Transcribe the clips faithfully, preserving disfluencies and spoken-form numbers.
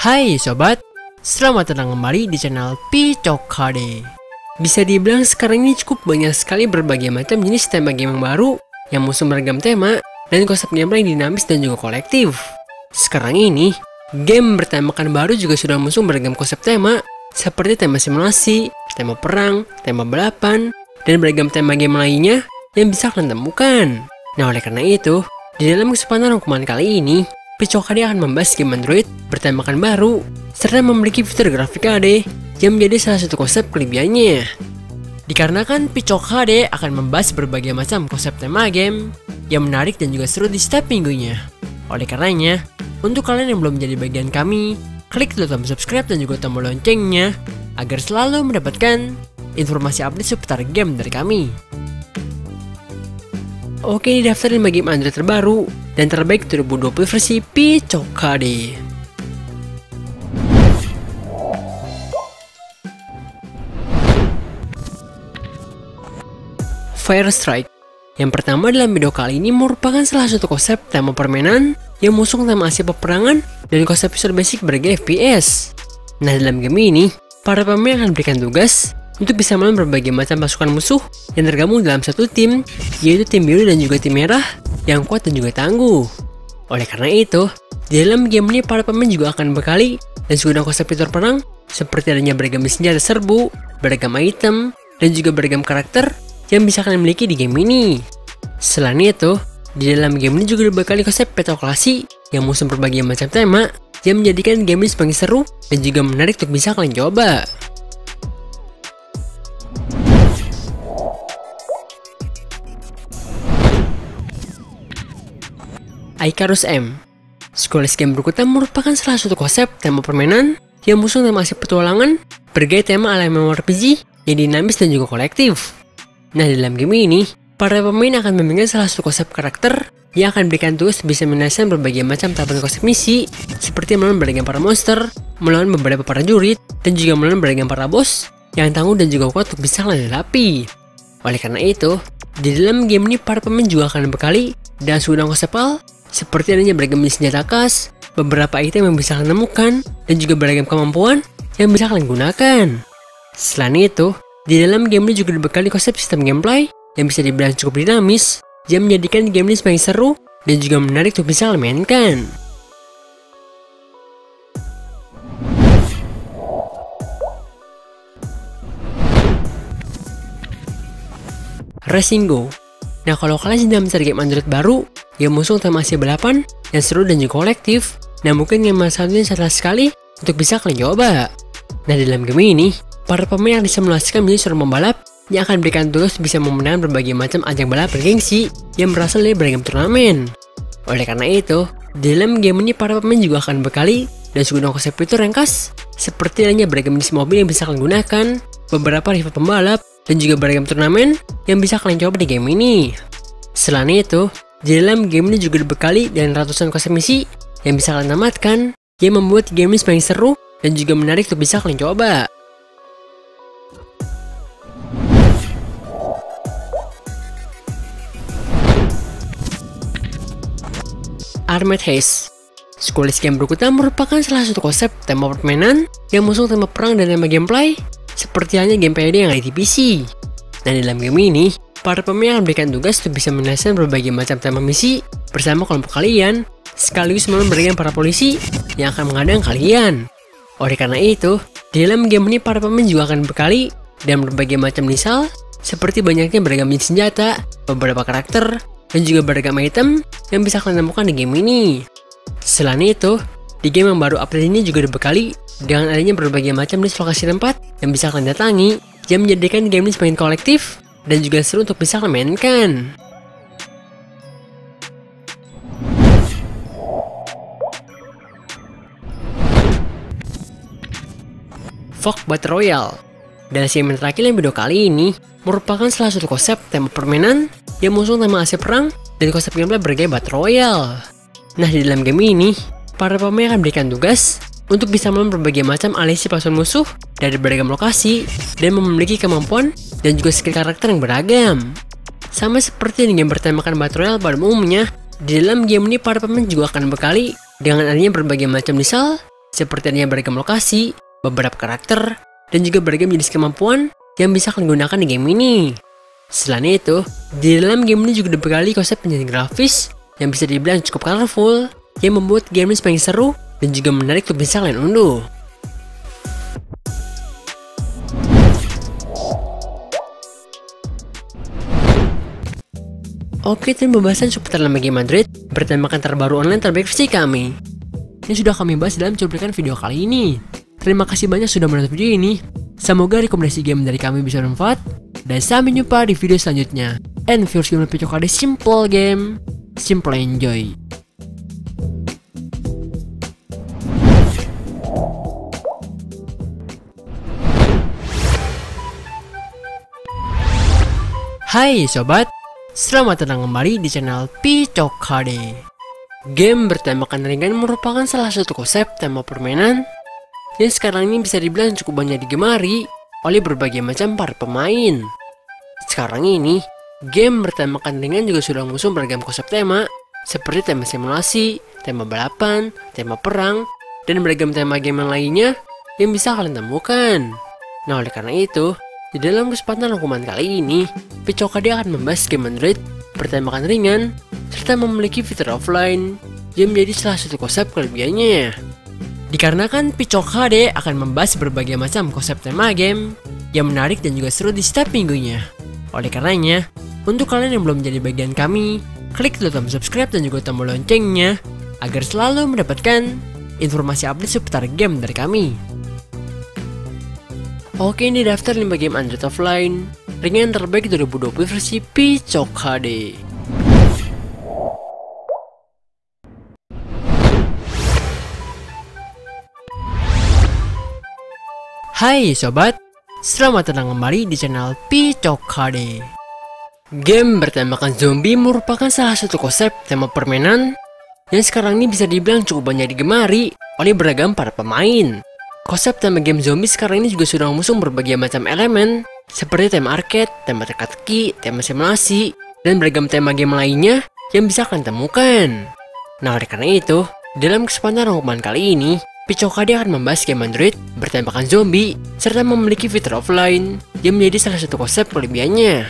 Hai sobat, selamat datang kembali di channel Picok H D. Bisa dibilang sekarang ini cukup banyak sekali berbagai macam jenis tema game yang baru, yang musuh beragam tema, dan konsepnya paling dinamis dan juga kolektif. Sekarang ini, game bertemakan baru juga sudah musuh beragam konsep tema, seperti tema simulasi, tema perang, tema balapan, dan beragam tema game lainnya yang bisa kalian temukan. Nah oleh karena itu, di dalam kesempatan rangkuman kali ini, Picok H D akan membahas game Android bertemakan baru serta memiliki fitur grafik H D yang menjadi salah satu konsep kelebihannya. Dikarenakan Picok H D akan membahas berbagai macam konsep tema game yang menarik dan juga seru di setiap minggunya. Oleh karenanya, untuk kalian yang belum menjadi bagian kami, klik tombol subscribe dan juga tombol loncengnya agar selalu mendapatkan informasi update seputar game dari kami. Oke, di daftar lima game Android terbaru dan terbaik dua ribu dua puluh versi Picok H D. Fire Strike. Yang pertama dalam video kali ini merupakan salah satu konsep tema permainan yang mengusung tema aksi peperangan dan konsep visual basic bergaya F P S. Nah dalam game ini, para pemain akan diberikan tugas untuk bisa melawan berbagai macam pasukan musuh yang tergabung dalam satu tim, yaitu tim biru dan juga tim merah yang kuat dan juga tangguh. Oleh karena itu, di dalam game ini para pemain juga akan bekali dan sudah konsep fitur perang seperti adanya beragam senjata serbu, beragam item, dan juga beragam karakter yang bisa kalian miliki di game ini. Selain itu, di dalam game ini juga dibekali konsep petoklasi yang mengusung berbagai macam tema yang menjadikan game ini semakin seru dan juga menarik untuk bisa kalian coba. Icarus M. Scoreless game berkutan merupakan salah satu konsep tema permainan yang mengusung tema aksi petualangan, bergaya tema ala M M O R P G yang dinamis dan juga kolektif. Nah dalam game ini, para pemain akan memegang salah satu konsep karakter yang akan berikan tugas bisa menyelesaikan berbagai macam tahapan konsep misi, seperti melawan beragam para monster, melawan beberapa prajurit, dan juga melawan beragam para boss yang tangguh dan juga kuat untuk bisa kalian hadapi. Oleh karena itu, di dalam game ini para pemain juga akan bekali dan sudah konsep hal seperti adanya beragam senjata khas, beberapa item yang bisa kalian temukan, dan juga beragam kemampuan yang bisa kalian gunakan. Selain itu, di dalam game ini juga dibekali konsep sistem gameplay yang bisa dibilang cukup dinamis, yang menjadikan game ini semakin seru dan juga menarik untuk bisa kalian mainkan. Racing Go. Nah kalau kalian sedang mencari game Android baru yang mengusung tema aksi balapan yang seru dan juga kolektif, nah mungkin game satunya salah sekali untuk bisa kalian coba. Nah dalam game ini, para pemain yang disimulasikan menjadi seorang pembalap yang akan berikan tugas bisa memenangkan berbagai macam ajang balap bergengsi yang berasal dari beragam turnamen. Oleh karena itu, di dalam game ini para pemain juga akan bekali dan menggunakan konsep fitur yang khas, seperti adanya beragam jenis mobil yang bisa kalian gunakan, beberapa rival pembalap, dan juga beragam turnamen yang bisa kalian coba di game ini. Selain itu, di dalam game ini juga dibekali dengan ratusan konsep misi yang bisa kalian tamatkan, yang membuat game ini semakin seru dan juga menarik untuk bisa kalian coba. Armad Haze. Scoreless game berkutan merupakan salah satu konsep tema permainan yang mengusung tema perang dan tema gameplay seperti hanya game P D yang ada di P C. Nah dalam game ini, para pemain akan memberikan tugas untuk bisa menyelesaikan berbagai macam tema misi bersama kelompok kalian, sekaligus memberikan para polisi yang akan menghadang kalian. Oleh karena itu, di dalam game ini para pemain juga akan bekali dan berbagai macam misal, seperti banyaknya beragam jenis senjata, beberapa karakter, dan juga beragam item yang bisa kalian temukan di game ini. Selain itu, di game yang baru update ini juga dibekali dengan adanya berbagai macam jenis lokasi tempat yang bisa kalian datangi, yang menjadikan game ini semakin kolektif dan juga seru untuk bisa kalian mainkan. Fog Battle Royale. Dan segmen terakhir yang video kali ini merupakan salah satu konsep tema permainan yang mengusung tema aksi perang dan konsep gameplay bergaya Battle Royale. Nah di dalam game ini, para pemain akan diberikan tugas untuk bisa melawan berbagai macam aliansi pasukan musuh dari beragam lokasi dan memiliki kemampuan dan juga skill karakter yang beragam. Sama seperti dengan bertemakan Battle Royale pada umumnya, di dalam game ini para pemain juga akan bekali dengan adanya berbagai macam misal, Sepertinya beragam lokasi, beberapa karakter, dan juga beragam jenis kemampuan yang bisa kalian gunakan di game ini. Selain itu, di dalam game ini juga dibekali konsep penyesuaian grafis yang bisa dibilang cukup colorful, yang membuat game ini semakin seru dan juga menarik untuk bisa kalian unduh. Oke, tim pembahasan seputar lama game Android bertemakan terbaru online terbaik versi kami. Ini sudah kami bahas dalam cuplikan video kali ini. Terima kasih banyak sudah menonton video ini. Semoga rekomendasi game dari kami bisa bermanfaat. Dan sampai jumpa di video selanjutnya. And viewers, game Picok H D, simple game, simple enjoy. Hai sobat. Selamat datang kembali di channel Picok H D. Game bertemakan ringan merupakan salah satu konsep tema permainan yang sekarang ini bisa dibilang cukup banyak digemari oleh berbagai macam para pemain. Sekarang ini, game bertemakan ringan juga sudah mengusung beragam konsep tema seperti tema simulasi, tema balapan, tema perang, dan beragam tema game yang lainnya yang bisa kalian temukan. Nah, oleh karena itu, di dalam kesempatan rangkuman kali ini, Picok H D akan membahas game Android bertemakan ringan serta memiliki fitur offline yang menjadi salah satu konsep kelebihannya. Dikarenakan Picok H D akan membahas berbagai macam konsep tema game yang menarik dan juga seru di setiap minggunya. Oleh karenanya, untuk kalian yang belum menjadi bagian kami, klik tombol subscribe dan juga tombol loncengnya agar selalu mendapatkan informasi update seputar game dari kami. Oke, ini daftar lima game Android offline ringan terbaik dua ribu dua puluh versi Picok H D. Hai sobat, selamat datang kembali di channel Picok H D. Game bertemakan zombie merupakan salah satu konsep tema permainan yang sekarang ini bisa dibilang cukup banyak digemari oleh beragam para pemain. Konsep tema game zombie sekarang ini juga sudah mengusung berbagai macam elemen seperti tema arcade, tema teka-teki, tema simulasi, dan beragam tema game lainnya yang bisa kalian temukan. Nah, oleh karena itu, dalam kesempatan rangkuman kali ini, Picok H D akan membahas game Android bertemakan zombie serta memiliki fitur offline yang menjadi salah satu konsep kelebihannya.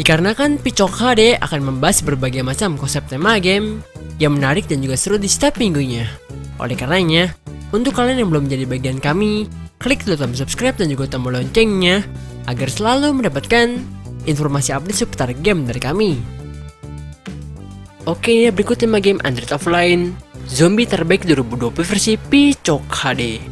Dikarenakan Picok H D akan membahas berbagai macam konsep tema game yang menarik dan juga seru di setiap minggunya. Oleh karenanya, untuk kalian yang belum menjadi bagian kami, klik tombol subscribe dan juga tombol loncengnya agar selalu mendapatkan informasi update seputar game dari kami. Oke, ini berikut lima game Android offline zombie terbaik dua ribu dua puluh versi Picok H D.